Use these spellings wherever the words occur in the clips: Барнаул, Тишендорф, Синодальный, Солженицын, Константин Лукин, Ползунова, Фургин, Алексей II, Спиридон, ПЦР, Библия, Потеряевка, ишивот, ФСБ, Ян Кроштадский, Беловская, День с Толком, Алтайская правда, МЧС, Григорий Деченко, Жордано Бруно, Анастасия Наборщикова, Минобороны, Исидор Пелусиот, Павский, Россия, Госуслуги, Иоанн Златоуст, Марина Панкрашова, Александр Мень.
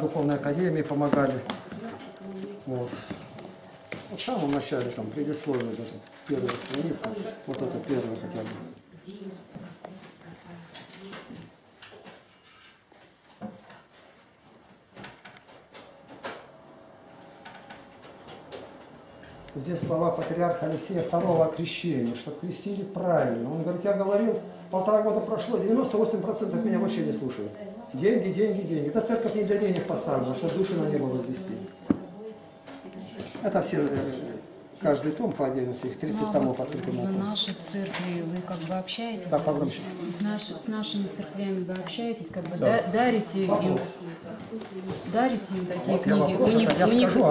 Духовной академии помогали. Вот. В самом начале, там, предисловие даже, первая страница, вот это первое хотя бы. Здесь слова патриарха Алексея II о крещении, что крестили правильно. Он говорит, я говорил, полтора года прошло, 98% меня вообще не слушают. Деньги, деньги, деньги. Это церковь не для денег поставлена, чтобы души на небо возвести. Это все, каждый том по отдельности, их 30 томов открытым опытом. В нашей церкви вы как бы общаетесь, да, с нашими церквями вы общаетесь, как бы да. дарите им такие вот книги. У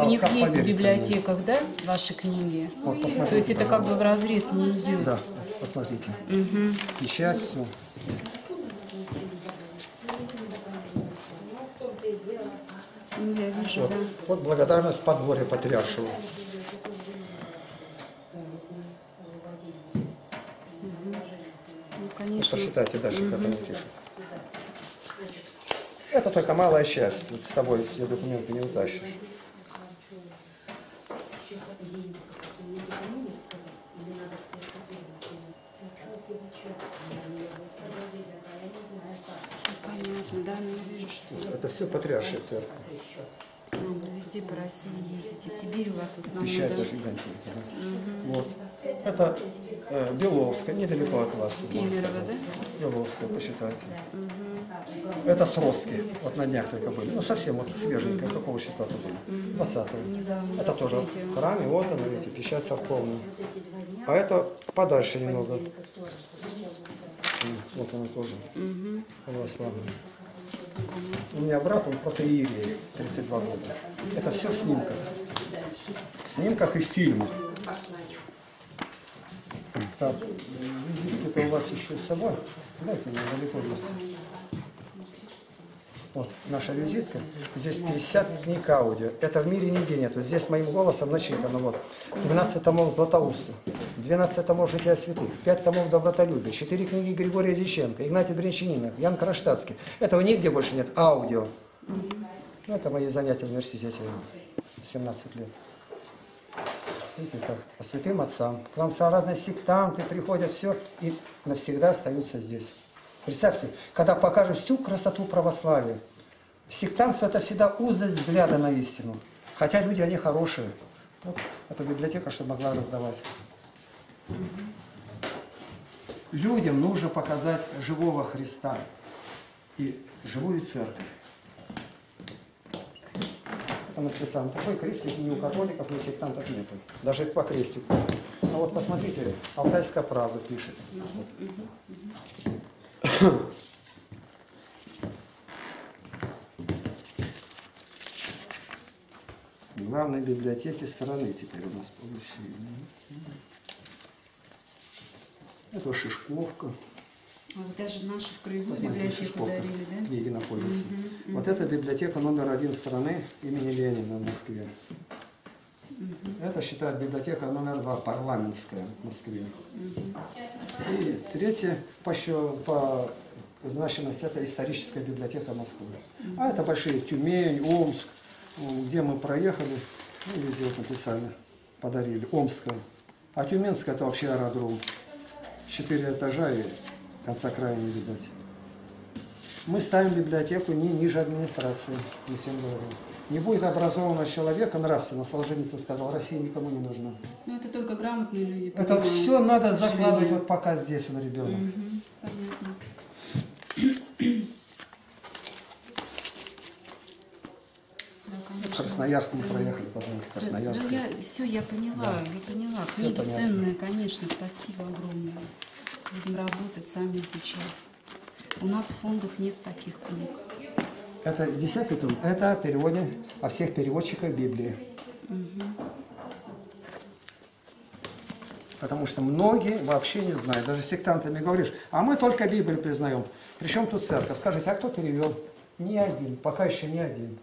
них есть в библиотеках, да, ваши книги? Вот, то есть это как бы в разрез не идет. Да, посмотрите. Угу. Печать, все. Я вижу, вот. Да. Вот благодарность подворья Потеряевшего. Ну, посчитайте дальше, как они пишут. Это только малая часть. Тут с собой все документы не утащишь. Это все Потеряевшая церковь. Везде по России ездите. Сибирь у вас в основном. Печать даже гигантская. Да? Угу. Вот. Это Беловская, недалеко от вас. Кемерово, да? Беловская, посчитайте. Угу. Это Стровский, вот на днях только были. Ну совсем вот свеженькая, угу. Какого числа то были? 20-го. Это тоже храм, и вот она, видите, печать церковная. А это подальше немного. Вот она тоже. Угу. Православная. У меня брат, он протоиерей, 32 года. Это все в снимках. В снимках и в фильмах. Так, это у вас еще с собой. Дайте мне далеко здесь. Вот наша визитка. Здесь 50 книг аудио. Это в мире нигде нету. Здесь моим голосом начитано. Вот. 12 томов Златоуста, 12 томов Жития святых, 5 томов Добротолюбия, 4 книги Григория Деченко, Игнатий Брянчанина, Ян Кроштадский. Этого нигде больше нет. Аудио. Ну, это мои занятия в университете. 17 лет. Видите, как по святым отцам. К нам разные сектанты приходят, все, и навсегда остаются здесь. Представьте, когда покажешь всю красоту православия. Сектантство – это всегда узость взгляда на истину. Хотя люди, они хорошие. Вот эта библиотека, что могла раздавать. Людям нужно показать живого Христа и живую церковь. Потому что сам такой крестик ни у католиков, ни у сектантов нету. Даже по крестику. А вот посмотрите, «Алтайская правда» пишет. Главной библиотеки страны теперь у нас получили. Это Шишковка. Вот даже нашу краевую библиотеку дарили, да? Книги находятся. Угу, вот это библиотека №1 страны имени Ленина в Москве. Угу. Это считает библиотека №2 парламентская в Москве. Угу. И третья по значимости это историческая библиотека Москвы. Угу. А это большие Тюмень, Омск, где мы проехали, ну, везде вот написали, подарили. Омская. А Тюменская это вообще аэродром. 4 этажа и конца края не видать. Мы ставим библиотеку не ниже администрации, мы всем говорим. Не будет образованного человека, нравственно, Солженицын сказал, Россия никому не нужна. Но это только грамотные люди. Это все надо закладывать вот пока здесь он ребенок. Угу, да, Красноярск мы проехали, потом Красноярск. Да, все, я поняла, да. Книги ценные, конечно, спасибо огромное. Будем работать, сами изучать. У нас в фондах нет таких книг. Это 10-й том. Это о переводе, о всех переводчиках Библии. Угу. Потому что многие вообще не знают. Даже сектантами говоришь, а мы только Библию признаем. Причем тут церковь. Скажите, а кто перевел? Ни один. Пока еще ни один.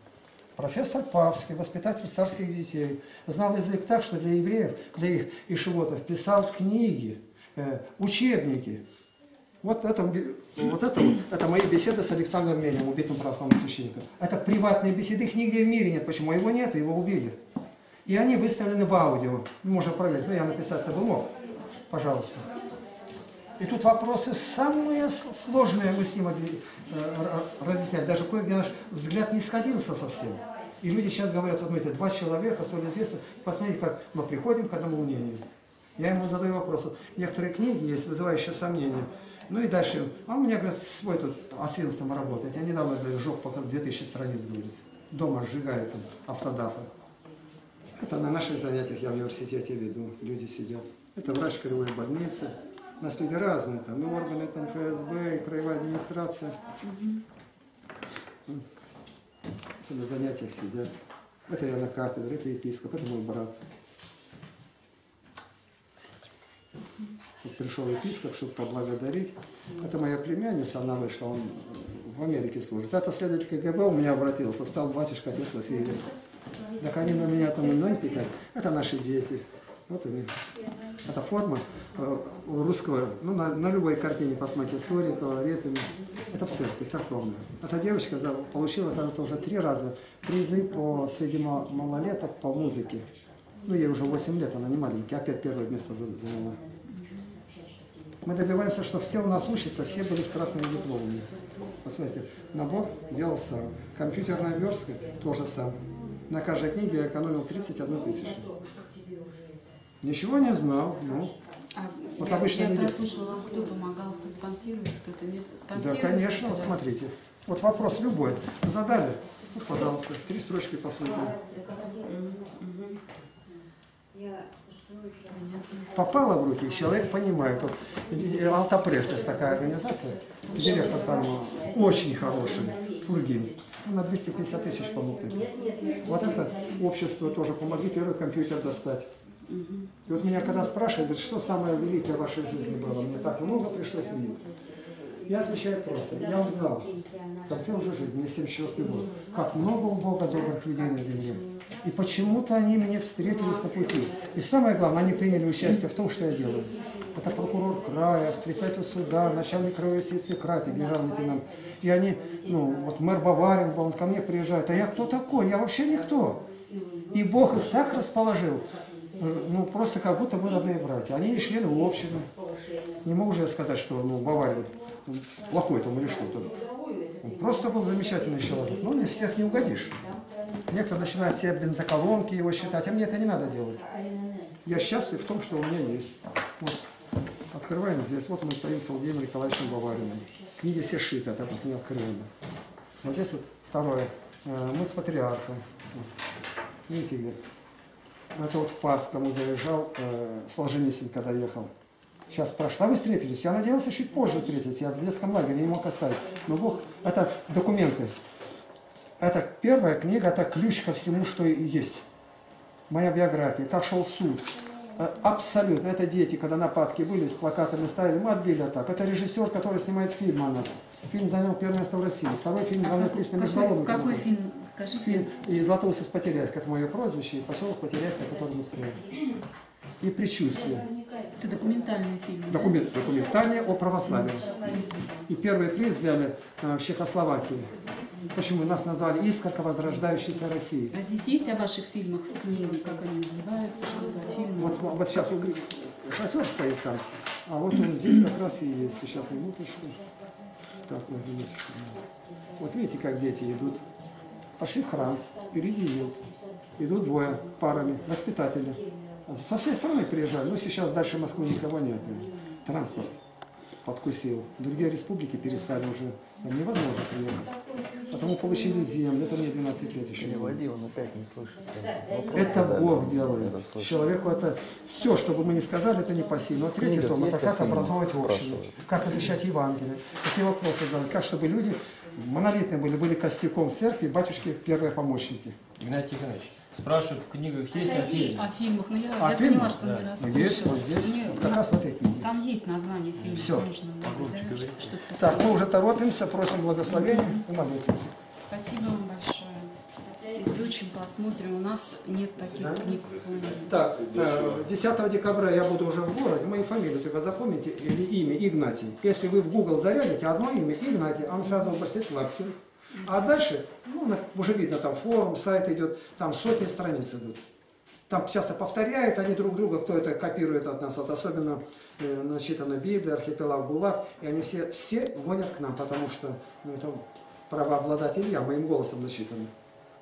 Профессор Павский, воспитатель царских детей. Знал язык так, что для евреев, для их ишивотов писал книги, учебники. Вот это мои беседы с Александром Менем, убитым православным священником. Это приватные беседы, их нигде в мире нет. Почему его нет? Его убили. И они выставлены в аудио. Можно проверить. Ну, я написать-то бы мог. Пожалуйста. И тут вопросы самые сложные мы с ним разъясняли. Даже кое-где наш взгляд не сходился совсем. И люди сейчас говорят, вот смотрите, два человека, столь известно, посмотрите, как мы приходим к одному мнению. Я ему задаю вопрос. Некоторые книги есть, вызывающие сомнения. Ну и дальше. А у меня, говорит, свой тут освенством работает. Я недавно жег пока 2000 страниц, говорит. Дома сжигает там автодафы. Это на наших занятиях я в университете веду. Люди сидят. Это врач краевой больницы. У нас люди разные, там и органы, там ФСБ, и краевая администрация. На занятиях сидят. Это я на кафедре, это епископ, это мой брат. Вот пришел епископ, чтобы поблагодарить. Это моя племянница, она вышла, он в Америке служит. Это следователь КГБ у меня обратился, стал батюшка отец Василий. Так они на меня там, знаете, как, это наши дети. Вот они. Это форма русского, ну на любой картине, посмотрите, Сурикова, Репина. Это в церкви, церковная. Эта девочка получила, кажется, уже 3 раза призы по среди малолеток по музыке. Ну, ей уже 8 лет, она не маленькая, опять 1-е место заняла. Мы добиваемся, что все у нас учатся, все были с красными дипломами. Посмотрите, набор делал сам. Компьютерная верстка тоже сам. На каждой книге я экономил 31 000. Ничего не знал, ну. Вот я обычно не слышала, вам кто помогал, кто спонсирует, кто-то нет. Спонсирует, да, конечно, кто смотрите. Вот вопрос любой. Задали? Ну, пожалуйста, 3 строчки последние. Попало в руки, и человек понимает. Вот, Алтайпресс есть такая организация, директор там очень хороший, Фургин. На 250 000 помогли. Вот это общество тоже помогли, первый компьютер достать. И вот меня когда спрашивают, что самое великое в вашей жизни было, мне так много пришлось видеть. Я отвечаю просто, я узнал, в конце уже жизни, мне 74 год, как много у Бога добрых людей на земле. И почему-то они мне встретились на пути. И самое главное, они приняли участие в том, что я делаю. Это прокурор края, председатель суда, начальник краевой юстиции края, генерал-лейтенант. И они, ну, вот мэр Баварин, он ко мне приезжает, а я кто такой? Я вообще никто. И Бог их так расположил. Ну, просто как будто мы родные братья. Они не члены общины. Не могу уже сказать, что ну, Баварин плохой там или что-то. Он просто был замечательный человек. Ну, не всех не угодишь. Некоторые начинают себе бензоколонки его считать. А мне это не надо делать. Я счастлив в том, что у меня есть. Вот. Открываем здесь. Вот мы стоим с Владимиром Николаевичем Бавариным. Книги все шиты, это просто не открываем. Вот здесь вот второе. Мы с патриархом. Видите, где? Это вот в Паск, кому заезжал Солженицын, когда ехал. Сейчас прошла, вы встретились. Я надеялся чуть позже встретиться. Я в детском лагере не мог оставить. Но Бог... Это документы. Это первая книга, это ключ ко всему, что и есть. Моя биография, как шел суд. Абсолютно. Это дети, когда нападки были, с плакатами ставили. Мы отбили атаку. Это режиссер, который снимает фильм о нас. Фильм занял 1-е место в России. Второй фильм занял приз на международном. Какой фильм? Скажи. Фильм «И Златоуст из Потеряевка». Это мое прозвище. И поселок Потеряевка, который мы строим. И «Предчувствие». Это документальный фильм. Документальный о православии. И 1-й приз взяли в Чехословакии. Почему нас назвали «Искорка возрождающейся России». А здесь есть о ваших фильмах книги, как они называются, что за фильмы? Вот сейчас шофер стоит там, а вот он здесь как раз и есть. Сейчас минуточку. Так, вот, минуточку. Вот видите, как дети идут. Пошли в храм, впереди идут. Идут 2 парами, воспитатели. Со всей страны приезжали, но сейчас дальше Москвы никого нет. Транспорт подкусил. Другие республики перестали уже. Там невозможно приехать. Потому получили землю. Это мне 12 лет еще. Переводи, он опять не слышит. Это Бог делает. Человеку это... Все, что бы мы ни сказали, это не по силе. Но 3-й том, это как образовывать общину, как изучать Евангелие, какие вопросы задать, как чтобы люди монолитные были костяком в церкви, батюшки первые помощники. Игнатий Игнатьевич. Спрашивают, в книгах есть о фильмах? О фильмах, но я поняла, что не раз. Есть, вот здесь, вот как раз в этой книге. Там есть название фильма. Все. Так, мы уже торопимся, просим благословения и молитесь. Спасибо вам большое. Очень посмотрим, у нас нет таких книг. Так, 10 декабря я буду уже в городе, мою фамилию только запомните, или имя Игнатий. Если вы в Google зарядите одно имя Игнатий, оно сразу бросит лапки. А дальше, ну, уже видно, там форум, сайт идет, там сотни страниц идут. Там часто повторяют они друг друга, кто это копирует от нас, вот особенно начитана Библия, архипелаг ГУЛАГ, и они все гонят к нам, потому что ну, это правообладатель я, моим голосом начитаны.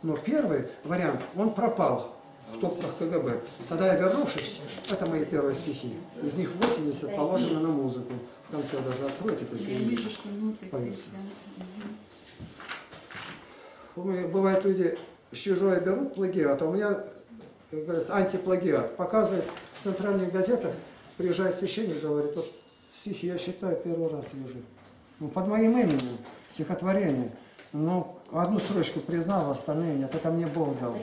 Но первый вариант, он пропал в топках КГБ. Тогда я вернувшись, это мои первые стихи. Из них 80 положено на музыку. В конце даже откройте. Я вижу, что внутри стихи. Бывают люди с чужой берут плагиат, а у меня, как говорится, антиплагиат. Показывает в центральных газетах, приезжает священник, говорит, вот стихи я считаю первый раз вижу. Ну, под моим именем стихотворение. Ну, одну строчку признал, остальные нет. Это мне Бог дал.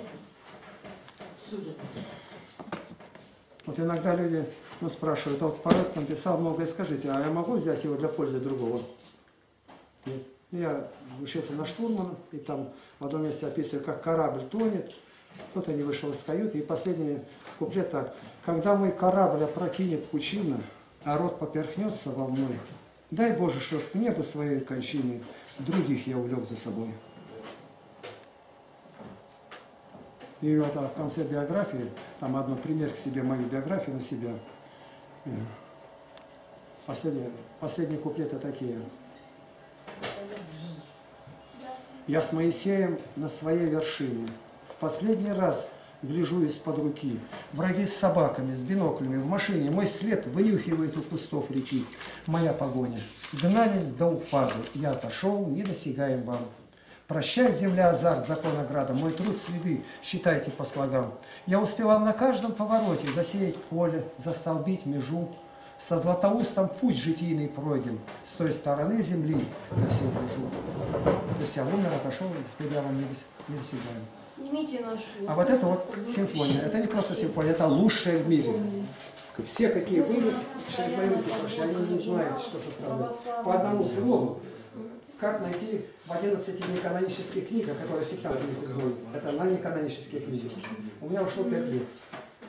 Вот иногда люди ну, спрашивают, а вот поэт написал многое, скажите, а я могу взять его для пользы другого? Нет. Я учился на штурмана, и там в одном месте описываю, как корабль тонет. Кто-то не вышел из каюты. И последний куплет так. Когда мой корабль опрокинет пучина, а рот поперхнется волной, дай Боже, чтоб мне бы своей кончиной других я увлек за собой. И вот в конце биографии, там одно пример к себе, мою биографию на себя. Последние куплеты такие. Я с Моисеем на своей вершине. В последний раз гляжу из-под руки. Враги с собаками, с биноклями, в машине. Мой след вынюхивает у кустов реки. Моя погоня. Гнались до упаду. Я отошел, не досягаем вам. Прощай, земля, азарт, закон ограда. Мой труд следы, считайте по слогам. Я успевал на каждом повороте засеять поле, застолбить межу. Со Златоустом путь житийный пройден. С той стороны земли я все гляжу. То есть я умер, отошел, теперь я вам не досягаем. Снимите нашу. А вот это вот симфония. Это не просто симфония, это лучшая в мире. Все какие были, они не знают, что составляет. По одному слову, как найти в 11 неканонических книгах, которые сектанты не признают. Это на неканонических книгах. У меня ушло 5 лет.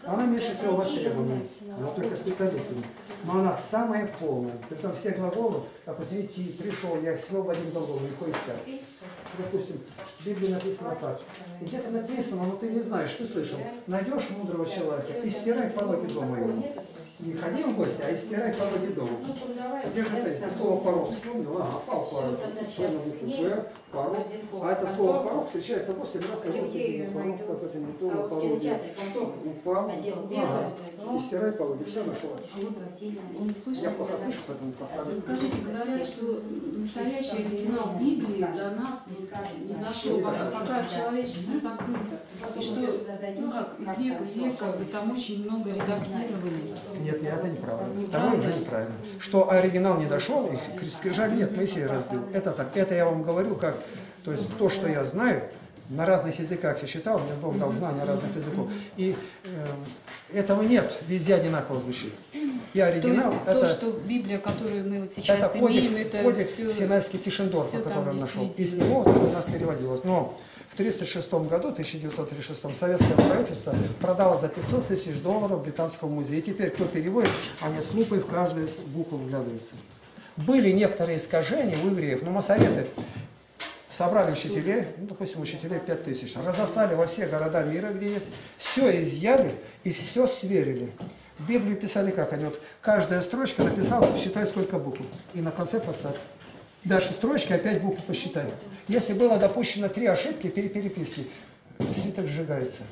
Она меньше всего востребована, она только специалистами. Но она самая полная. Притом все глаголы, допустим, идти, пришел, я их свел в один глагол, легко искать. Допустим, в Библии написано так. И где-то написано, но ты не знаешь, ты слышал. Найдешь мудрого человека и стирай пороги дома его. Не ходи в гости, а и стирай пороги дома. Где же ты слово порог вспомнил? Ага, пал порог. Порог. А это слово порог встречается 8 раз, когда ты порог какой-то не то, порог. Упал, ага. И стирай пороги. Все нашло. Я плохо слышу, поэтому повторяю. Скажите, говорят, что настоящий оригинал Библии до нас не дошел, пока человечество закрыто. И что, ну как, из века в век, как бы там очень много редактировали. Нет, это неправильно. Второе уже неправильно. Что оригинал не дошел, скрижаль нет, Моисей разбил. Это так. Это я вам говорю, как, то есть то, что я знаю, на разных языках я считал, мне Бог дал знания разных языков. И этого нет, везде одинаково звучит. И оригинал, то есть, это, то, что Библия, которую мы вот сейчас это имеем, кодекс, это кодекс все, Синайский Тишендорфа, который он нашел. Из него у нас переводилось. Но в 1936 году, 1936, советское правительство продало за $500 тысяч британскому музею. И теперь, кто переводит, они с лупой в каждую букву вглядываются. Были некоторые искажения у евреев, но массоветы собрали учителей, ну, допустим, учителей 5000, разослали во все города мира, где есть, все изъяли и все сверили. Библию писали как они, вот каждая строчка написала, считай сколько букв, и на конце поставь. Дальше строчки, опять буквы посчитают. Если было допущено 3 ошибки при переписке, свиток сжигается.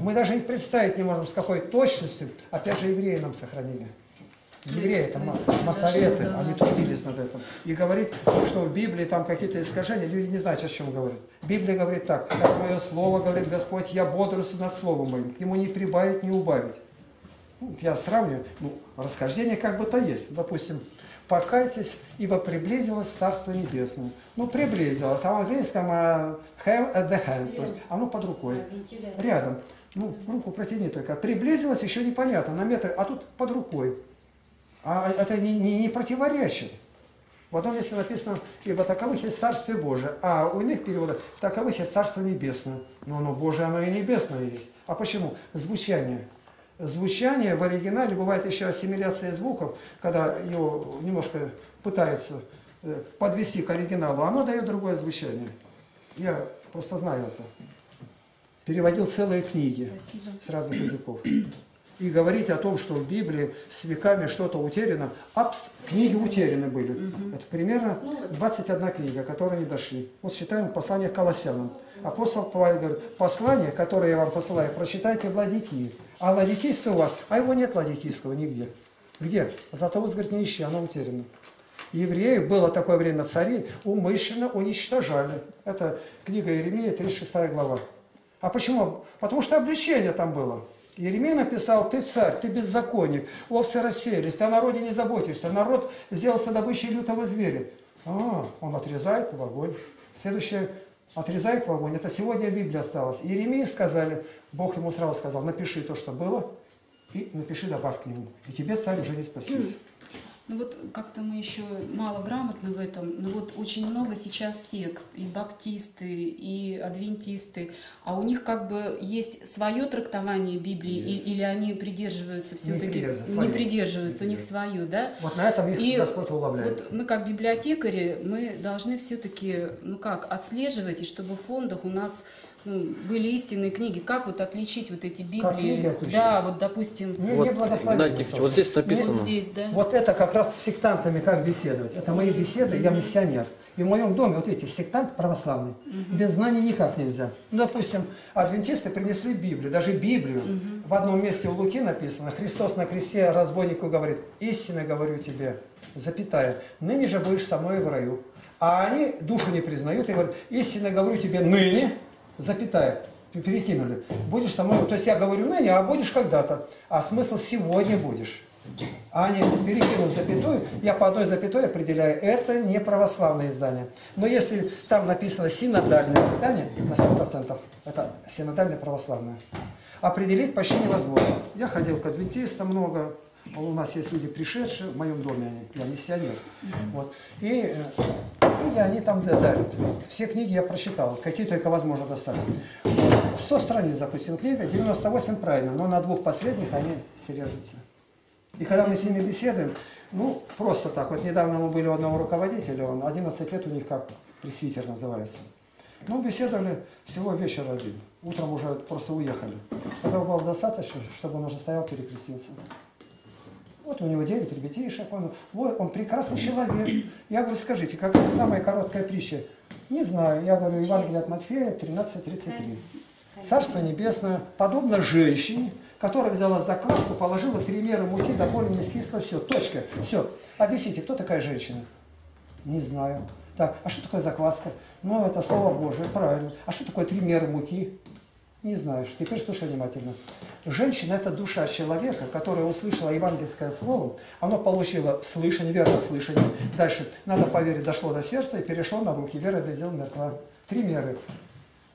Мы даже их представить не можем, с какой точностью. Опять же, евреи нам сохранили. Евреи, это массоветы, они трудились над этим. И говорит, что в Библии там какие-то искажения, люди не знают, о чем говорят. Библия говорит так, как мое слово, говорит Господь, я бодрствую над словом моим, к нему не прибавить, не убавить. Ну, я сравниваю, ну, расхождение как бы-то есть, допустим. Покайтесь, ибо приблизилось Царство Небесное. Ну, приблизилось. А в английском have at the hand, то есть оно под рукой. Рядом. Ну, руку протяни только. Приблизилось еще непонятно, на метр, а тут под рукой. А это не противоречит. В одном месте написано, ибо таковых есть Царствие Божие, а у иных переводов таковых есть Царство Небесное. Но оно Божие, оно и небесное есть. А почему? Звучание. Звучание в оригинале бывает еще ассимиляция звуков, когда его немножко пытаются подвести к оригиналу, оно дает другое звучание. Я просто знаю это. Переводил целые книги с разных языков. И говорить о том, что в Библии с веками что-то утеряно, книги утеряны были. Это примерно 21 книга, которые не дошли. Вот считаем послание к Колоссянам. Апостол Павел говорит, послание, которое я вам посылаю, прочитайте в Ладикии. А Ладикийское у вас, а его нет Ладикийского нигде. Где? Златоуст говорит, не ищи, оно утеряно. Евреев было такое время царей, умышленно уничтожали. Это книга Иеремии, 36 глава. А почему? Потому что обличение там было. Иеремия написал, ты царь, ты беззаконник, овцы рассеялись, ты о народе не заботишься, народ сделался добычей лютого зверя. А, он отрезает в огонь. Следующее, отрезает в огонь. Это сегодня в Библии осталось. Иеремии сказали, Бог ему сразу сказал, напиши то, что было, и напиши, добавь к нему. И тебе царь уже не спастись. Ну вот как-то мы еще мало грамотны в этом, но вот очень много сейчас сект, и баптисты, и адвентисты, а у них как бы есть свое трактование Библии, или они придерживаются все-таки, не придерживаются, у них свое, да? Вот на этом их Господь уловляет. Вот мы как библиотекари, мы должны все-таки, ну как, отслеживать, и чтобы в фондах у нас... Ну, были истинные книги. Как вот отличить вот эти Библии? Да, вот допустим... Вот, вот здесь написано. Вот, здесь, да? Вот это как раз с сектантами как беседовать. Это мои беседы, я миссионер. И в моем доме, вот эти сектант православный, без знаний никак нельзя. Ну, допустим, адвентисты принесли Библию, даже Библию. В одном месте у Луки написано, Христос на кресте разбойнику говорит, истинно говорю тебе, запятая, ныне же будешь со мной в раю. А они душу не признают и говорят, истинно говорю тебе, ныне... Запятая, перекинули. Будешь со мной, то есть я говорю ныне, а будешь когда-то. А смысл сегодня будешь. А они перекинут запятую, я по одной запятой определяю, это не православное издание. Но если там написано синодальное издание, на 100% это синодальное православное, определить почти невозможно. Я ходил к адвентистам много, у нас есть люди пришедшие, в моем доме они, я миссионер. Вот. И... Книги, они там давят. Все книги я прочитал, какие только возможно достать. 100 страниц, допустим, книга, 98 правильно, но на двух последних они сережатся. И когда мы с ними беседуем, ну, просто так. Вот недавно мы были у одного руководителя, он 11 лет у них как пресвитер называется. Ну, беседовали всего вечер один. Утром уже просто уехали. Этого было достаточно, чтобы он уже стоял, перекрестился. Вот у него 9 ребятишек, он прекрасный человек. Я говорю, скажите, какая самая короткая притча? Не знаю. Я говорю, Евангелие от Матфея, 13:33. Царство небесное, подобно женщине, которая взяла закваску, положила 3 меры муки, доколе не скисло, все, точка, все. Объясните, кто такая женщина? Не знаю. Так, а что такое закваска? Ну, это слово Божие, правильно. А что такое 3 меры муки? Не знаешь. Теперь слушай внимательно. Женщина – это душа человека, которая услышала евангельское слово. Оно получило слышание, верное слышание. Дальше, надо поверить, дошло до сердца и перешло на руки. Вера без дел мертва. 3 меры.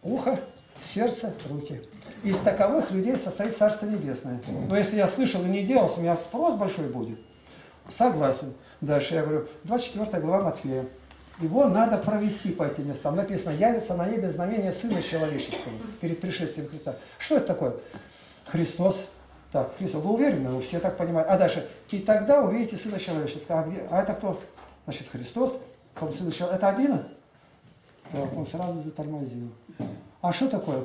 Ухо, сердце, руки. Из таковых людей состоит Царство Небесное. Но если я слышал и не делал, у меня спрос большой будет. Согласен. Дальше я говорю, 24 глава Матфея. Его надо провести по этим местам. Написано, явится на небе знамение Сына Человеческого перед пришествием Христа. Что это такое? Христос. Так, Христос. Вы уверены? Вы все так понимаете. А дальше. И тогда увидите Сына Человеческого. А, где? А это кто? Значит, Христос. Потом Сын Человеческого. Это Абина? Да, он сразу затормозил. А что такое?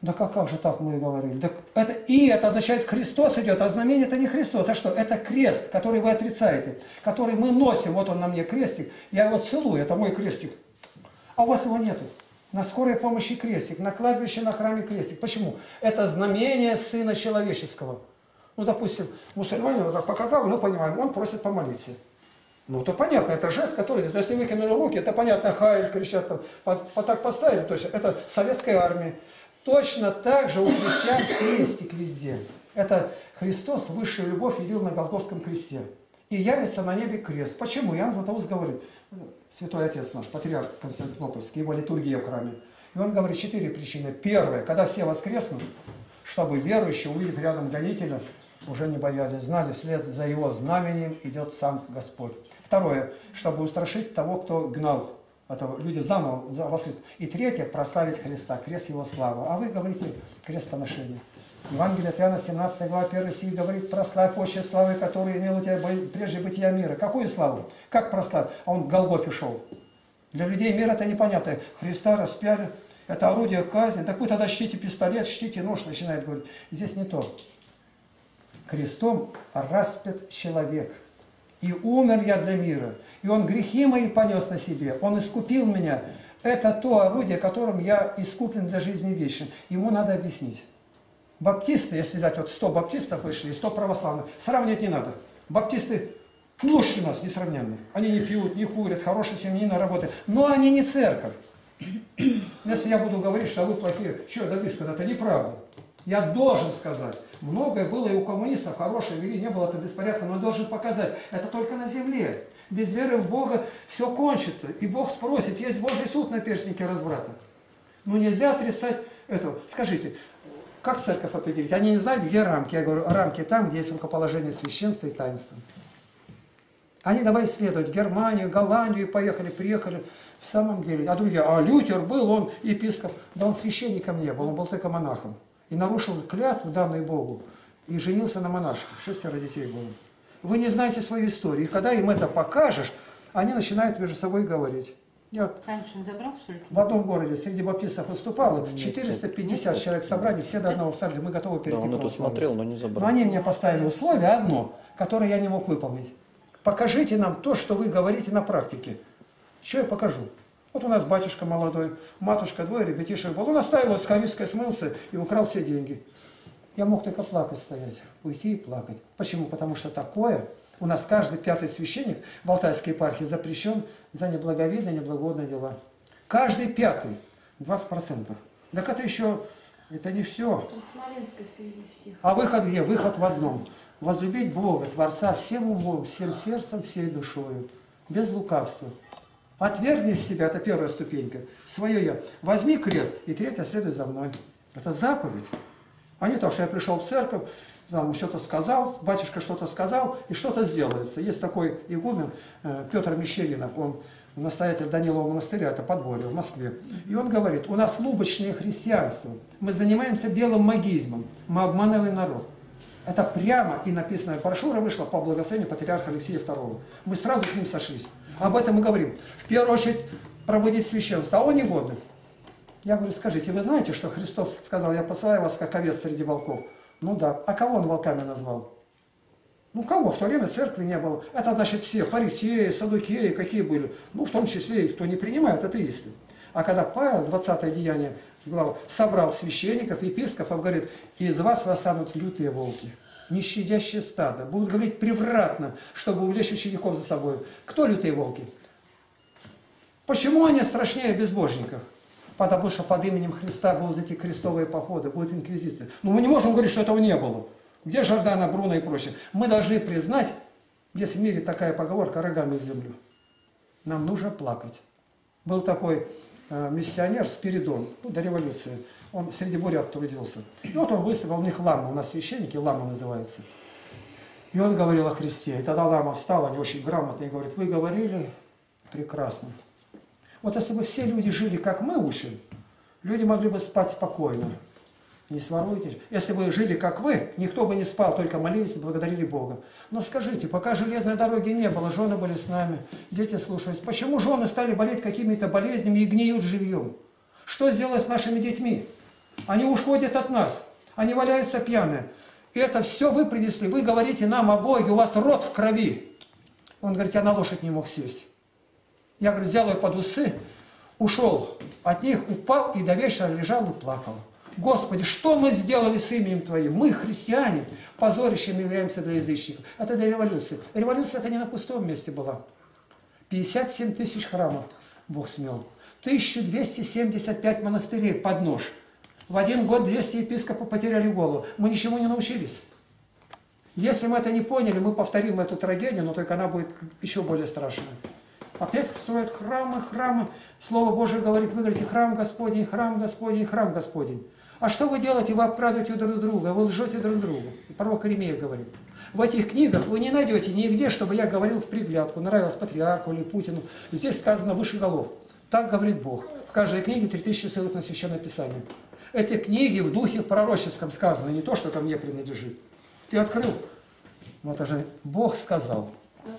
Да как же так мы и говорили? Да это «и» это означает «Христос идет», а знамение это не Христос. А что? Это крест, который вы отрицаете, который мы носим. Вот он на мне крестик, я его целую, это мой крестик. А у вас его нету. На скорой помощи крестик, на кладбище, на храме крестик. Почему? Это знамение Сына Человеческого. Ну, допустим, мусульманин вот так показал, мы понимаем, он просит помолиться. Ну, то понятно, это жест, который... Если выкинули руки, это понятно, хайль, кричат, там, так поставили, точно. Это советская армия. Точно так же у христиан крестик везде. Это Христос, высшая любовь, явил на Голгофском кресте. И явится на небе крест. Почему? Иоанн Златоуст говорит, святой отец наш, патриарх Константинопольский, его литургия в храме. И он говорит 4 причины. Первая, когда все воскреснут, чтобы верующие, увидев рядом гонителя, уже не боялись, знали, вслед за его знаменем идет сам Господь. Второе, чтобы устрашить того, кто гнал. Это люди заново воскресли. И третье, прославить Христа, крест его славу. А вы говорите крестоношение. Евангелие от Иоанна, 17 глава, 1 стих говорит: прославь отче славы, который имел у тебя прежде бытия мира. Какую славу? Как прославь? А он в Голгофе шел. Для людей мир это непонятно. Христа распяли, это орудие казни. Так вы тогда чтите пистолет, чтите нож, начинает говорить. Здесь не то. Крестом распят человек. И умер я для мира. И он грехи мои понес на себе. Он искупил меня. Это то орудие, которым я искуплен для жизни вечной. Ему надо объяснить. Баптисты, если взять, вот 100 баптистов вышли и 100 православных, сравнивать не надо. Баптисты лучше нас, несравненные. Они не пьют, не курят, хорошие семьянина работают. Но они не церковь. Если я буду говорить, что вы плохие, что добиться, это неправда. Я должен сказать. Многое было и у коммунистов, хорошее вели, не было это беспорядка, но я должен показать. Это только на земле. Без веры в Бога все кончится. И Бог спросит, есть Божий суд на перстнике разврата. Ну нельзя отрицать этого. Скажите, как церковь определить? Они не знают, где рамки. Я говорю, рамки там, где есть рукоположение священства и таинства. Они давай исследовать Германию, Голландию, поехали, приехали. В самом деле. А другие, а Лютер был, он епископ. Да он священником не был, он был только монахом. И нарушил клятву, данную Богу, и женился на монашке. 6 детей было. Вы не знаете свою историю. И когда им это покажешь, они начинают между собой говорить. Я забрал, что ли? В одном городе среди баптистов выступало, 450 человек собрали, все до одного встали, мы готовы перейти. Да, он это смотрел, но не забрал. Но они мне поставили условие одно, которое я не мог выполнить. Покажите нам то, что вы говорите на практике. Что я покажу? Вот у нас батюшка молодой, матушка, 2 ребятишек был. Он оставил, с Харьковской смылся и украл все деньги. Я мог только плакать стоять, уйти и плакать. Почему? Потому что такое. У нас каждый 5-й священник в Алтайской епархии запрещен за неблаговидные, неблагородные дела. Каждый 5-й, 20%. Так это еще, это не все. А выход где? Выход в одном. Возлюбить Бога, Творца, всем умом, всем сердцем, всей душою. Без лукавства. Отвергни себя, это первая ступенька, свое я. Возьми крест, и третья следуй за мной. Это заповедь. А не то, что я пришел в церковь, там что-то сказал, батюшка что-то сказал, и что-то сделается. Есть такой игумен Петр Мещеринов, он настоятель Данилова монастыря, это подворье в Москве. И он говорит, у нас лубочное христианство, мы занимаемся белым магизмом, мы обманываем народ. Это прямо и написанная брошюра вышла по благословению патриарха Алексея II. Мы сразу с ним сошлись. Об этом мы говорим. В первую очередь пробудить священство, а он негодный. Я говорю, скажите, вы знаете, что Христос сказал, я посылаю вас как овец среди волков? Ну да. А кого он волками назвал? Ну кого? В то время церкви не было. Это значит все, фарисеи, садукеи, какие были. Ну в том числе и кто не принимает, атеисты. А когда Павел, 20 деяние, глава, собрал священников, епископов, говорит, из вас восстанут лютые волки, нещадящие стадо, будут говорить превратно, чтобы увлечь учеников за собой. Кто лютые волки? Почему они страшнее безбожников? Потому что под именем Христа будут эти крестовые походы, будет инквизиция. Но мы не можем говорить, что этого не было. Где Жордано Бруно и прочее? Мы должны признать, есть в мире такая поговорка, рогами в землю. Нам нужно плакать. Был такой миссионер Спиридон, ну, до революции, он среди бурят трудился. И вот он выставил у них ламу, у нас священники, лама называется. И он говорил о Христе. И тогда лама встал, они очень грамотные, говорят, вы говорили прекрасно. Вот если бы все люди жили, как мы учим, люди могли бы спать спокойно. Не своруйте. Если бы жили, как вы, никто бы не спал, только молились и благодарили Бога. Но скажите, пока железной дороги не было, жены были с нами, дети слушались. Почему жены стали болеть какими-то болезнями и гниют живьем? Что сделать с нашими детьми? Они уходят от нас, они валяются пьяные. И это все вы принесли, вы говорите нам о Боге, у вас рот в крови. Он говорит, я на лошадь не мог сесть. Я, говорит, взял ее под усы, ушел от них, упал и до вечера лежал и плакал. Господи, что мы сделали с именем Твоим? Мы, христиане, позорищем являемся для язычников. Это для революции. Революция это не на пустом месте была. 57 тысяч храмов Бог смел. 1275 монастырей под нож. В один год 200 епископов потеряли голову. Мы ничему не научились. Если мы это не поняли, мы повторим эту трагедию, но только она будет еще более страшной. Опять строят храмы, храмы. Слово Божие говорит, вы говорите, храм Господень, храм Господень, храм Господень. А что вы делаете? Вы обкрадываете друг друга, вы лжете друг другу. Пророк Иеремия говорит. В этих книгах вы не найдете нигде, чтобы я говорил в приглядку, нравилось патриарху или Путину. Здесь сказано выше голов. Так говорит Бог. В каждой книге 3000 ссылок на Священное Писание. Эти книги в духе пророческом сказаны, не то, что ко мне принадлежит. Ты открыл. Вот это же Бог сказал.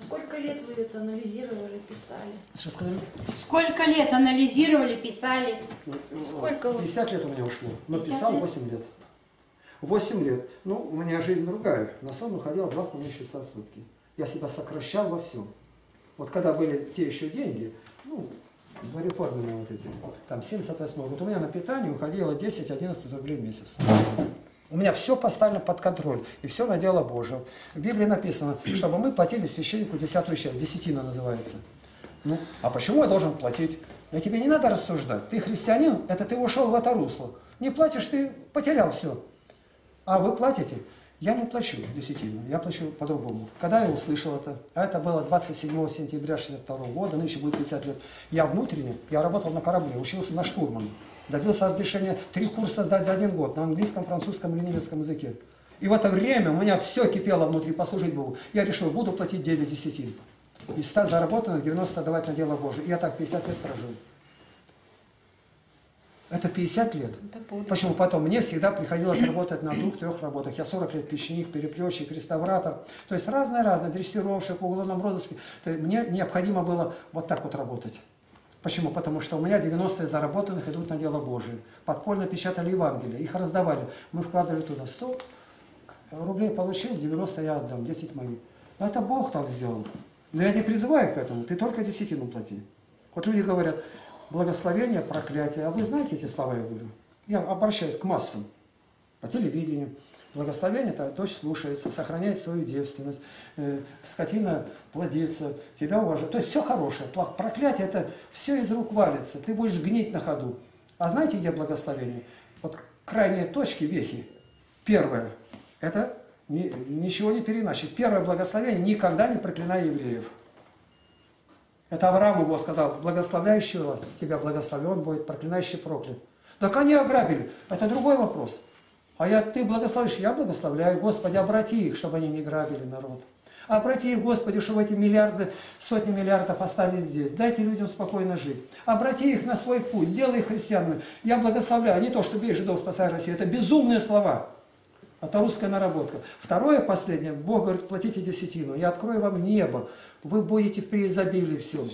Сколько лет вы это анализировали, писали? Что сказали? Сколько лет анализировали, писали? Сколько? 50 лет у меня ушло, но писал 8 лет. 8 лет. Ну, у меня жизнь другая. На сон уходило 2,5 часа в сутки. Я себя сокращал во всем. Вот когда были те еще деньги, ну, дореформенные вот эти, там 78 год, вот у меня на питание уходило 10-11 рублей в месяц. У меня все поставлено под контроль, и все на дело Божие. В Библии написано, чтобы мы платили священнику 10-ю часть, десятина называется. Ну, а почему я должен платить? Да тебе не надо рассуждать. Ты христианин, это ты ушел в это русло. Не платишь, ты потерял все. А вы платите? Я не плачу десятину, я плачу по-другому. Когда я услышал это, а это было 27 сентября 1962 года, нынче будет 50 лет, я внутренне, я работал на корабле, учился на штурмане. Добился разрешения 3 курса сдать за 1 год на английском, французском или немецком языке. И в это время у меня все кипело внутри, послужить Богу. Я решил, буду платить 9 десятин. Из 100 заработанных 90 давать на дело Божие. И я так 50 лет прожил. Это 50 лет. Почему потом? Мне всегда приходилось работать на 2-3 работах. Я 40 лет печник, переплетчик, реставратор. То есть разное-разное, дрессировщик, уголовном розыске. Мне необходимо было вот так вот работать. Почему? Потому что у меня 90 заработанных идут на дело Божие. Подпольно печатали Евангелие, их раздавали. Мы вкладывали туда 100 рублей получил, 90 я отдам, 10 мои. Но это Бог так сделал. Но я не призываю к этому, ты только десятину плати. Вот люди говорят, благословение, проклятие. А вы знаете эти слова, я говорю? Я обращаюсь к массам по телевидению. Благословение – это дочь слушается, сохраняет свою девственность, скотина плодится, тебя уважает. То есть все хорошее. Проклятие – это все из рук валится, ты будешь гнить на ходу. А знаете, где благословение? Вот крайние точки, вехи. Первое – это ничего не переначить. Первое благословение – никогда не проклинай евреев. Это Авраам его сказал, благословляющий вас, тебя благословен будет, проклинающий проклят. Так они ограбили. Это другой вопрос. А я, ты благословишь, я благословляю. Господи, обрати их, чтобы они не грабили народ. Обрати их, Господи, чтобы эти миллиарды, сотни миллиардов остались здесь. Дайте людям спокойно жить. Обрати их на свой путь, сделай их христианами. Я благословляю, а не то, что бей жидов, спасай Россию. Это безумные слова. Это русская наработка. Второе, последнее, Бог говорит, платите десятину. Я открою вам небо. Вы будете в преизобилии всем.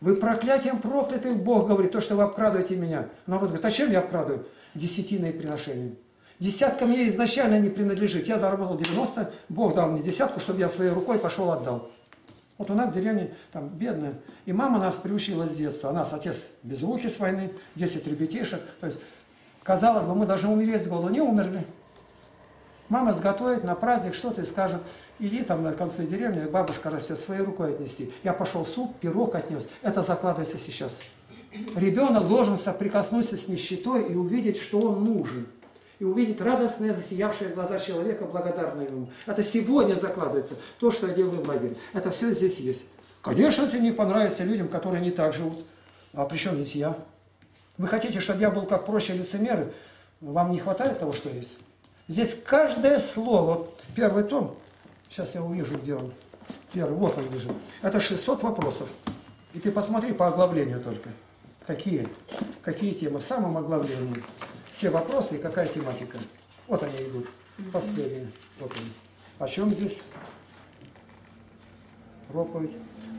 Вы проклятием прокляты, Бог говорит, то, что вы обкрадываете меня. Народ говорит, а чем я обкрадываю? Десятиные приношения. Десятка мне изначально не принадлежит. Я заработал 90, Бог дал мне десятку, чтобы я своей рукой пошел отдал. Вот у нас в деревне там бедная. И мама нас приучила с детства. А нас отец без руки с войны, 10 ребятишек. То есть, казалось бы, мы должны умереть с голоду. Не умерли. Мама сготовит на праздник что-то и скажет, иди там на конце деревни, бабушка растет, своей рукой отнести. Я пошел суп, пирог отнес. Это закладывается сейчас. Ребенок должен соприкоснуться с нищетой и увидеть, что он нужен. И увидеть радостные, засиявшие глаза человека, благодарные ему. Это сегодня закладывается, то, что я делаю в лагере. Это все здесь есть. Конечно, это не понравится людям, которые не так живут. А при чем здесь я? Вы хотите, чтобы я был как прочие лицемеры? Вам не хватает того, что есть? Здесь каждое слово. Первый том, сейчас я увижу, где он. Первый, вот он лежит. Это 600 вопросов. И ты посмотри по оглавлению только. Какие темы в самом оглавлении. Все вопросы и какая тематика. Вот они идут. Последние. Вот они. О чем здесь? Проповедь.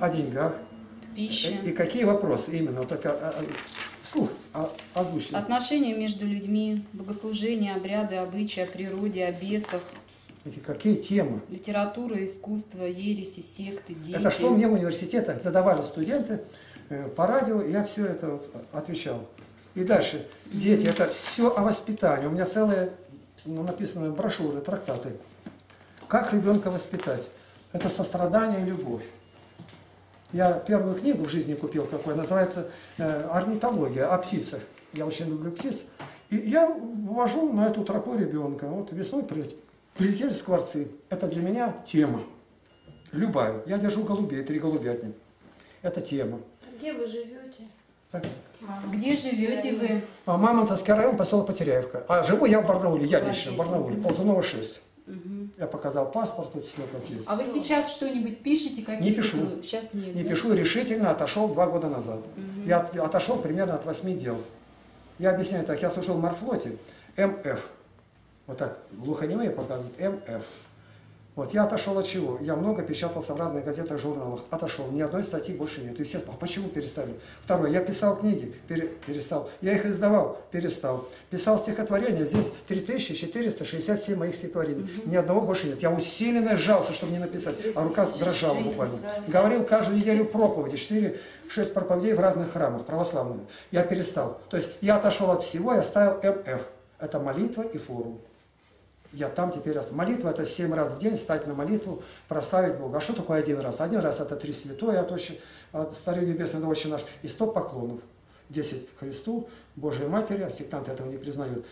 О деньгах. Пища. И какие вопросы именно? Только вслух озвучили. Отношения между людьми, богослужения, обряды, обычаи, о природе, о бесах. Эти какие темы? Литература, искусство, ереси, секты, дети. Это что мне в университетах задавали студенты по радио, я все это отвечал. И дальше, дети, это все о воспитании. У меня целые, ну, написаны брошюры, трактаты. Как ребенка воспитать? Это сострадание и любовь. Я первую книгу в жизни купил, какой, называется «Орнитология о птицах». Я очень люблю птиц. И я ввожу на эту тропу ребенка. Вот весной прилетели скворцы. Это для меня тема. Любая. Я держу голубей, 3 голубятни. Это тема. Где вы живете? Где живете вы? Мамонтовский район, поселок Потеряевка. А живу я в Барнауле, я лично в Барнауле, Ползунова 6. Угу. Я показал паспорт, тут все как есть. А вы сейчас что-нибудь пишете? Не пишу. Сейчас нет, не пишу, решительно отошел 2 года назад. Угу. Я отошел примерно от 8 дел. Я объясняю так, я служил в морфлоте, МФ. Вот так, глухонемые показывают, МФ. Вот, я отошел от чего? Я много печатался в разных газетах, журналах. Отошел, ни одной статьи больше нет. И все, а почему перестали? Второе, я писал книги, перестал. Я их издавал, перестал. Писал стихотворения, здесь 3467 моих стихотворений. Ни одного больше нет. Я усиленно сжался, чтобы не написать, а рука дрожала буквально. Говорил каждую неделю проповеди, 4-6 проповедей в разных храмах православных. Я перестал. То есть я отошел от всего и оставил МФ. Это молитва и форум. Я там теперь раз. Молитва – это 7 раз в день встать на молитву, прославить Бога. А что такое 1 раз? 1 раз – это 3 святое, от Старый Небесный Отче наш, и 100 поклонов. 10 Христу, Божией Матери, а сектанты этого не признают,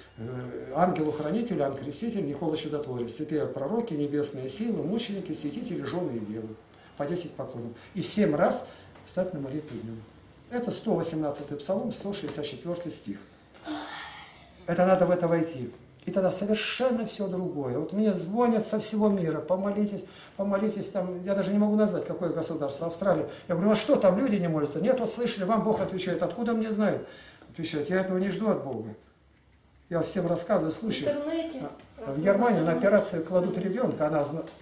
ангелу-хранителю, ангел-крестителю, Николу Чудотворец, святые пророки, небесные силы, мученики, святители, жены и девы. По 10 поклонов. И 7 раз встать на молитву днем. Это 118-й псалом, 164-й стих. Это надо в это войти. И тогда совершенно все другое. Вот мне звонят со всего мира, помолитесь, помолитесь там. Я даже не могу назвать, какое государство, Австралия. Я говорю, а что там, люди не молятся? Нет, вот слышали, вам Бог отвечает. Откуда мне знают? Отвечает, я этого не жду от Бога. Я всем рассказываю, слушаю. В Германии на операцию кладут ребенка,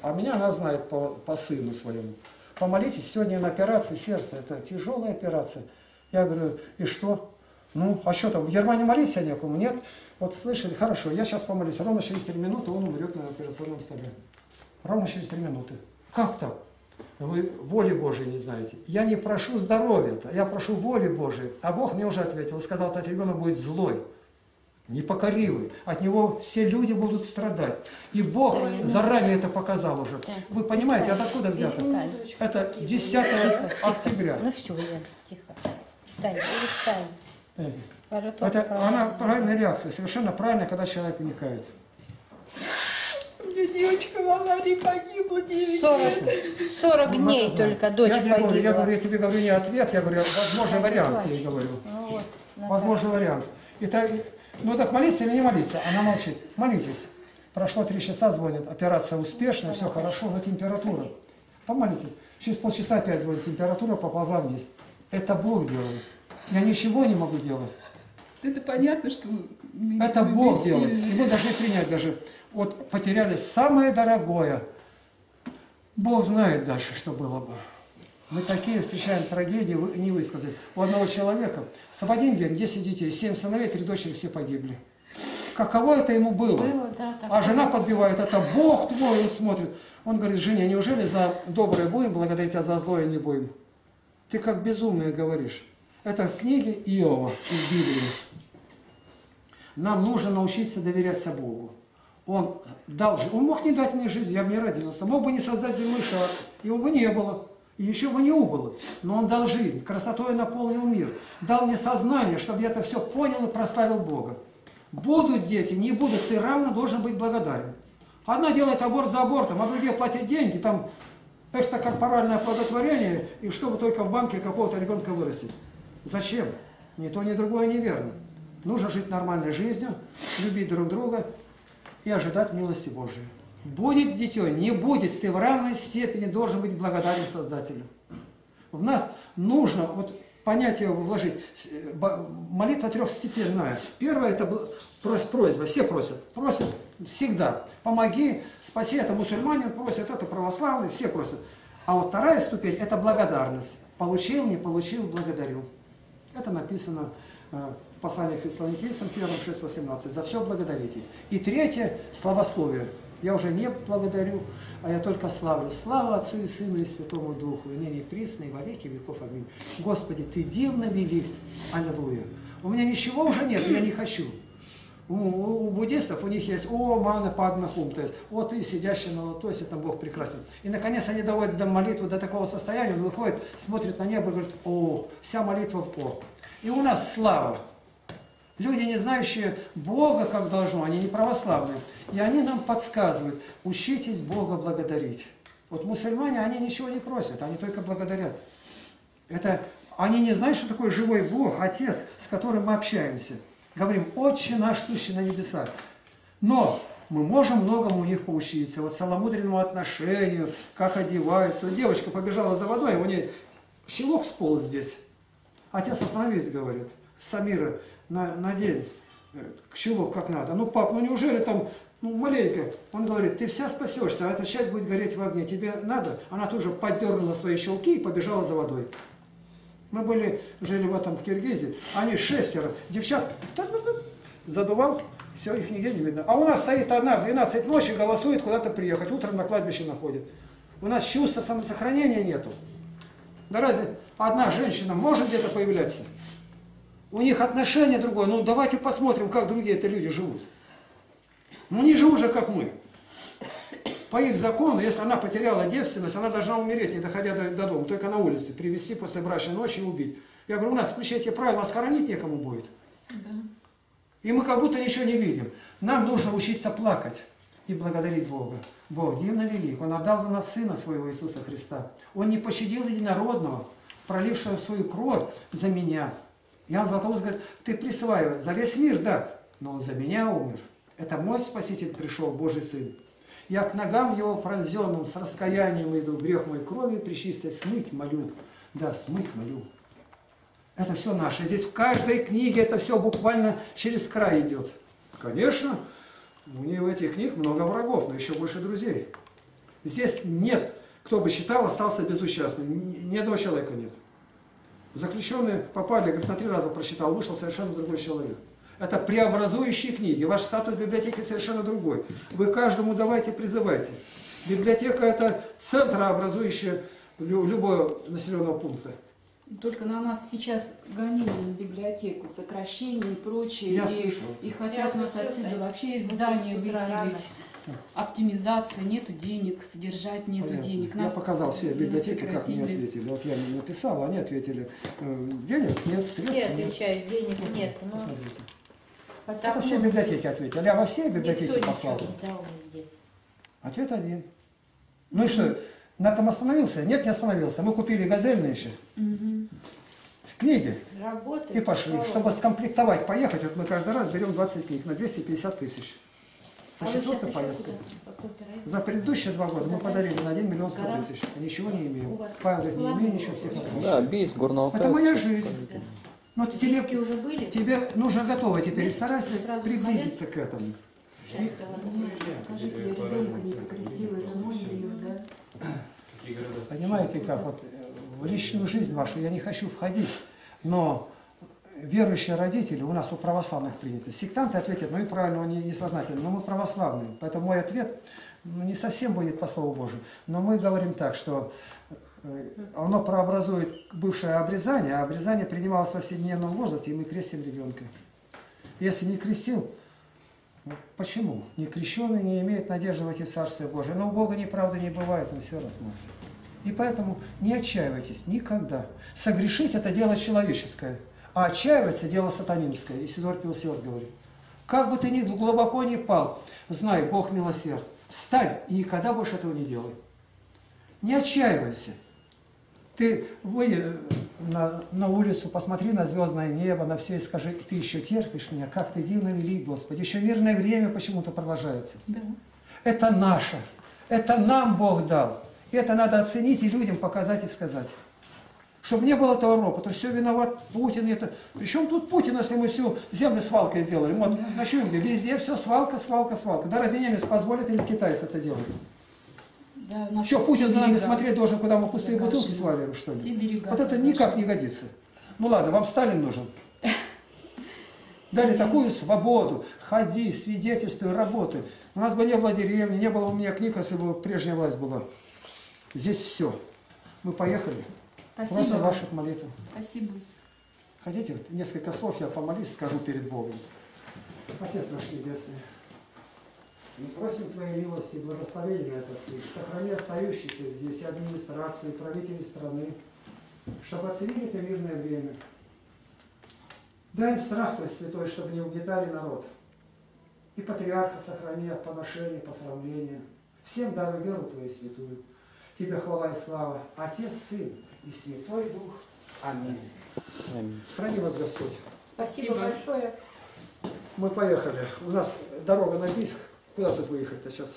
а меня она знает по сыну своему. Помолитесь, сегодня на операции сердца, это тяжелая операция. Я говорю, и что? Ну, а что там, в Германии молиться некому? Нет. Вот слышали, хорошо, я сейчас помолюсь. Ровно через 3 минуты он умрет на операционном столе. Ровно через 3 минуты. Как так? Вы воли Божией не знаете. Я не прошу здоровья-то, я прошу воли Божией. А Бог мне уже ответил, сказал, этот ребенок будет злой, непокоривый. От него все люди будут страдать. И Бог заранее это показал уже. Вы понимаете, от откуда взято? Это 10 октября. Ну все, тихо. Тань, перестань. Это она правильная реакция, совершенно правильная, когда человек вникает. У меня девочка в аварии погибла 9 лет. 40 дней только дочь погибла. Я тебе говорю не ответ, я говорю, возможный вариант, я ей говорю. Возможный вариант. Ну так молиться или не молиться? Она молчит. Молитесь. Прошло 3 часа, звонит, операция успешная, все хорошо, но температура. Помолитесь. Через полчаса опять звонит, температура поползла вниз. Это Бог делает. Я ничего не могу делать. Это понятно, что... Это Бог делает. И мы должны принять даже. Вот потеряли самое дорогое. Бог знает дальше, что было бы. Мы такие встречаем трагедии, не высказать. У одного человека в один день 10 детей, 7 сыновей, 3 дочери, все погибли. Каково это ему было? А жена подбивает, это Бог твой, он смотрит. Он говорит, жене, неужели за доброе будем благодарить, а за злое не будем? Ты как безумное говоришь. Это в книге Иова из Библии. Нам нужно научиться доверяться Богу. Он дал, он мог не дать мне жизнь, я бы не родился. Мог бы не создать земной шар, его бы не было, и еще бы не убыло. Но он дал жизнь, красотой наполнил мир. Дал мне сознание, чтобы я это все понял и прославил Бога. Будут дети, не будут, ты равно должен быть благодарен. Одна делает аборт за абортом, а другие платят деньги, там экстракорпоральное оплодотворение, и чтобы только в банке какого-то ребенка вырастить. Зачем? Ни то, ни другое неверно. Нужно жить нормальной жизнью, любить друг друга и ожидать милости Божией. Будет дитё, не будет, ты в равной степени должен быть благодарен Создателю. В нас нужно вот понятие вложить. Молитва трехстепенная. Первая – это просьба. Все просят. Просят всегда. Помоги, спаси. Это мусульманин просит, это православный, все просят. А вот вторая ступень – это благодарность. Получил, не получил, благодарю. Это написано в послании Фессалоникийцам 1:6-18. За все благодарите. И третье – славословие. Я уже не благодарю, а я только славлю. Слава Отцу и Сыну и Святому Духу, и ныне присно, и во веки веков. Аминь. Господи, Ты дивно велик. Аллилуйя. У меня ничего уже нет, я не хочу. У буддистов у них есть «О, мана падна хум», то есть «О, ты, сидящий на лотосе, там Бог прекрасен». И, наконец, они доводят до молитвы до такого состояния, он выходит, смотрит на небо и говорит «О, вся молитва в О». И у нас слава. Люди, не знающие Бога как должно, они не православные. И они нам подсказывают «Учитесь Бога благодарить». Вот мусульмане, они ничего не просят, они только благодарят. Это Они не знают, что такое живой Бог, Отец, с которым мы общаемся. Говорим: «Отче наш, сущий на небесах». Но мы можем многому у них поучиться. Вот целомудренному отношению, как одеваются. Девочка побежала за водой, у нее щелок сполз здесь. Отец: «Остановись», говорит, «Самира, надень щелок как надо». «Ну, пап, ну неужели там, ну маленько?» Он говорит: «Ты вся спасешься, а эта часть будет гореть в огне. Тебе надо?» Она тут же поддернула свои щелки и побежала за водой. Мы жили в этом, в Киргизии, они 6 девчат, задувал, все, их нигде не видно. А у нас стоит одна в 12 ночи, голосует куда-то приехать, утром на кладбище находит. У нас чувства самосохранения нету. Да разве одна женщина может где-то появляться? У них отношение другое. Ну давайте посмотрим, как другие-то люди живут. Ну не живут же, как мы. По их закону, если она потеряла девственность, она должна умереть, не доходя до дома, только на улице, привезти после брачной ночи и убить. Я говорю: у нас включая эти правила, схоронить некому будет. Да. И мы как будто ничего не видим. Нам нужно учиться плакать и благодарить Бога. Бог дивно велик, Он отдал за нас Сына Своего Иисуса Христа. Он не пощадил единородного, пролившего свою кровь за меня. Иоанн Златоуст говорит: ты присваивай, за весь мир, да, но Он за меня умер. Это мой Спаситель пришел, Божий Сын. Я к ногам Его пронзенным с раскаянием иду, грех мой крови пречистой смыть молю. Да, смыть молю. Это все наше. Здесь в каждой книге это все буквально через край идет. Конечно, у нее в этих книг много врагов, но еще больше друзей. Здесь нет, кто бы считал, остался безучастным. Ни одного человека нет. Заключенные попали, говорит, на 3 раза прочитал, вышел совершенно другой человек. Это преобразующие книги. Ваш статус в библиотеке совершенно другой. Вы каждому давайте, призывайте. Библиотека – это центр, образующий любого населенного пункта. Только на нас сейчас гонили на библиотеку, сокращения и прочее. Я слышал. И хотят нас отсюда вообще из здания выселить. Оптимизация, нету денег, содержать нету денег. Я показал все библиотеки, как мне ответили. Вот я не написал, они ответили: денег нет, средств нет. Все отвечают: денег нет. Это все библиотеки ответили. А во все библиотеки послал. Ответ один. Ну и что, на этом остановился? Нет, не остановился. Мы купили газельные еще. В книге. И пошли. Чтобы скомплектовать, поехать, вот мы каждый раз берем 20 книг на 250 тысяч. Значит, просто поездка. За предыдущие 2 года мы подарили на 1 100 000 тысяч. Ничего не имеем. Павел говорит: не имею ничего, всех отпущу. Да, бейск, горно-алтайск. Это моя жизнь. Но тебе нужно готово теперь, старайся приблизиться к этому. Скажите, я ребенка не покрестила, это мой ее, да? Понимаете как, вот в личную жизнь вашу я не хочу входить, но верующие родители, у нас у православных принято, сектанты ответят: ну и правильно, они несознательно, но мы православные, поэтому мой ответ не совсем будет по Слову Божию, но мы говорим так, что оно преобразует бывшее обрезание, а обрезание принималось в восьмидневном возрасте, и мы крестим ребенка. Если не крестил, почему? Не крещенный не имеет надежды войти в Царствие Божие. Но у Бога неправды не бывает, Он все рассмотрит. И поэтому не отчаивайтесь никогда. Согрешить – это дело человеческое, а отчаиваться – дело сатанинское. Исидор Пелусиот говорит: как бы ты ни глубоко не пал, знай, Бог милосерд. Встань и никогда больше этого не делай. Не отчаивайся. Ты выйди на улицу, посмотри на звездное небо, на все, и скажи: ты еще терпишь меня, как ты дивно велик, Господи. Еще мирное время почему-то продолжается. Да. Это наше, это нам Бог дал. Это надо оценить и людям показать и сказать. Чтобы не было этого ропота, все виноват Путин. Это... Причем тут Путин, если мы всю землю свалкой сделали. Мы ночуем, где везде все свалка, свалка, свалка. Да разве немец позволит или китайцы это делают? Да, все, Путин за нами смотреть должен, куда мы пустые бутылки сваливаем, что ли? Вот это никак не годится. Ну ладно, вам Сталин нужен. Дали такую свободу, ходи, свидетельствуй, работай. У нас бы не было деревни, не было у меня книг, если бы прежняя власть была. Здесь все. Мы поехали. Спасибо. Просто ваших молитв. Спасибо. Хотите, несколько слов я помолюсь, скажу перед Богом. Отец наш небесный, мы просим Твоей милости и благословения на этот путь. Сохрани остающихся здесь администрацию, правителей страны, чтобы оценили это мирное время. Дай им страх Твой святой, чтобы не угнетали народ. И патриарха сохрани от поношения, посрамления. Всем даруй веру Твою святую. Тебе хвала и слава, Отец, Сын и Святой Дух. Аминь. Аминь. Храни вас Господь. Спасибо большое. Мы поехали. У нас дорога на Бийск. Куда тут выехать-то сейчас?